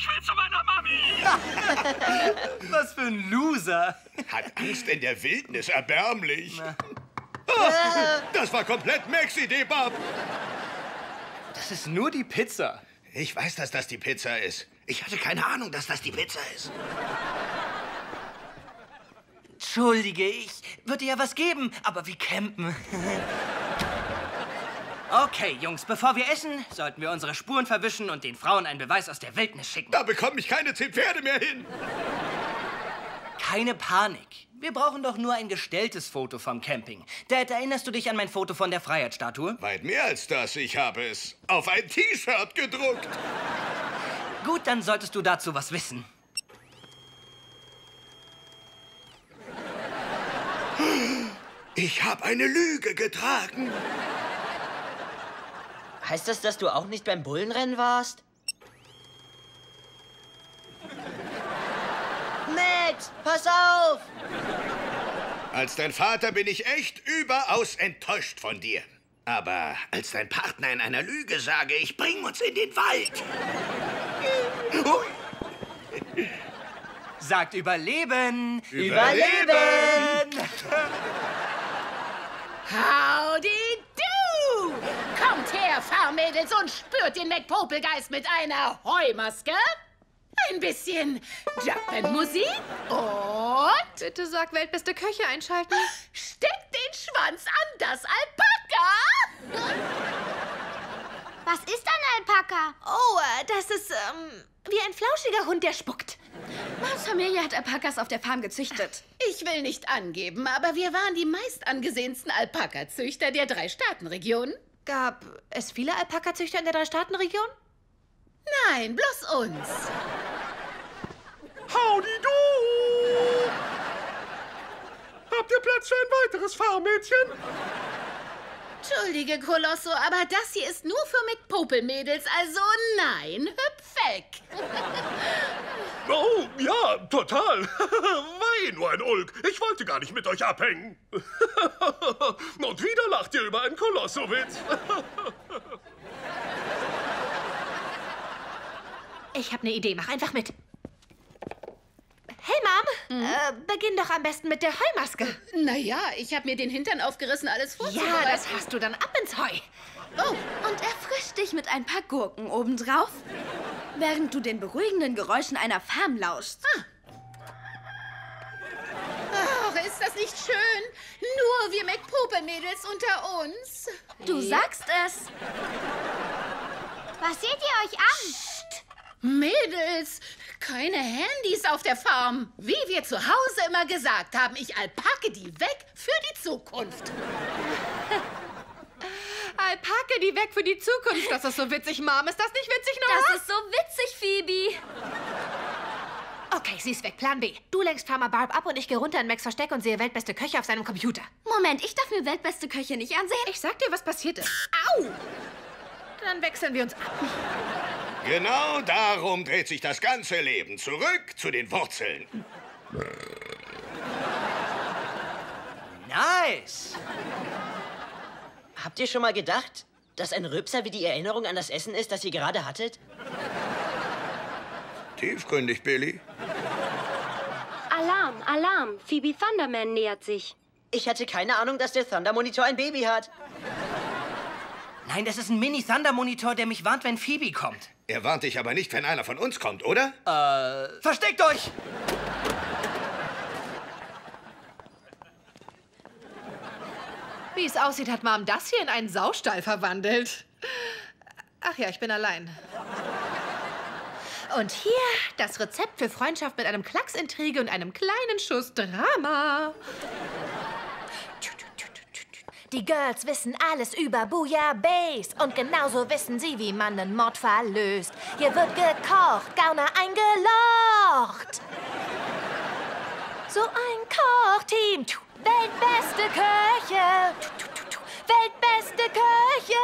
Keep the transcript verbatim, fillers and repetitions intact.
ich will zu meiner Mami. Was für ein Loser. Hat Angst in der Wildnis, erbärmlich. Na. Das war komplett Maxi-Debab. Das ist nur die Pizza. Ich weiß, dass das die Pizza ist. Ich hatte keine Ahnung, dass das die Pizza ist. Entschuldige, ich würde ja was geben, aber wie campen? Okay, Jungs, bevor wir essen, sollten wir unsere Spuren verwischen und den Frauen einen Beweis aus der Wildnis schicken. Da bekomme ich keine zehn Pferde mehr hin. Keine Panik. Wir brauchen doch nur ein gestelltes Foto vom Camping. Dad, erinnerst du dich an mein Foto von der Freiheitsstatue? Weit mehr als das. Ich habe es auf ein T-Shirt gedruckt. Gut, dann solltest du dazu was wissen. Ich habe eine Lüge getragen. Heißt das, dass du auch nicht beim Bullenrennen warst? Max, pass auf! Als dein Vater bin ich echt überaus enttäuscht von dir. Aber als dein Partner in einer Lüge sage ich, bring uns in den Wald. Hui. Sagt Überleben! Überleben! Howdy do! Kommt her, Fahrmädels, und spürt den Meckpupelgeist mit einer Heumaske. Ein bisschen Jumpman-Musik und... Bitte sag, Weltbeste Köche einschalten. Steck den Schwanz an das Alpaka! Was ist ein Alpaka? Oh, das ist ähm, wie ein flauschiger Hund, der spuckt. Mams Familie hat Alpakas auf der Farm gezüchtet. Ich will nicht angeben, aber wir waren die meist angesehensten Alpaka-Züchter der Drei-Staaten-Region. Gab es viele Alpaka-Züchter in der Drei-Staaten-Region? Nein, bloß uns. Howdy do! Habt ihr Platz für ein weiteres Fahrmädchen? Entschuldige, Kolosso, aber das hier ist nur für Meckpupel-Mädels, also nein, hüpf weg. Oh, ja, total. War eh nur ein Ulk. Ich wollte gar nicht mit euch abhängen. Und wieder lacht ihr über einen Kolosso-Witz. Ich habe eine Idee, mach einfach mit. Hey, Mom, mhm. äh, beginn doch am besten mit der Heumaske. Naja, ich habe mir den Hintern aufgerissen, alles vorzubereiten. Ja, das hast du dann ab ins Heu. Oh. Und erfrisch dich mit ein paar Gurken obendrauf, während du den beruhigenden Geräuschen einer Farm lauschst. Ah. Ach, ist das nicht schön? Nur wir Meckpupel-Mädels unter uns. Du sagst es. Was seht ihr euch an? Psst. Mädels, keine Handys auf der Farm. Wie wir zu Hause immer gesagt haben, ich alpacke die weg für die Zukunft. Alpacke die weg für die Zukunft. Das ist so witzig, Mom. Ist das nicht witzig, Nora? Das ist so witzig, Phoebe. Okay, sie ist weg. Plan B. Du lenkst Farmer Barb ab und ich gehe runter in Max Versteck und sehe Weltbeste Köche auf seinem Computer. Moment, ich darf mir Weltbeste Köche nicht ansehen. Ich sag dir, was passiert ist. Au! Dann wechseln wir uns ab. Genau darum dreht sich das ganze Leben. Zurück zu den Wurzeln. Nice! Habt ihr schon mal gedacht, dass ein Rülpser wie die Erinnerung an das Essen ist, das ihr gerade hattet? Tiefgründig, Billy. Alarm, Alarm! Phoebe Thunderman nähert sich. Ich hatte keine Ahnung, dass der Thundermonitor ein Baby hat. Nein, das ist ein Mini-Thundermonitor, der mich warnt, wenn Phoebe kommt. Er warnt dich aber nicht, wenn einer von uns kommt, oder? Äh... Versteckt euch! Wie es aussieht, hat Mom das hier in einen Saustall verwandelt. Ach ja, ich bin allein. Und hier das Rezept für Freundschaft mit einem Klacksintrige und einem kleinen Schuss Drama. Die Girls wissen alles über Booyah Base. Und genauso wissen sie, wie man einen Mord verlöst. Hier wird gekocht, Gauner eingelocht. So ein Kochteam. Weltbeste Köche. Weltbeste Köche.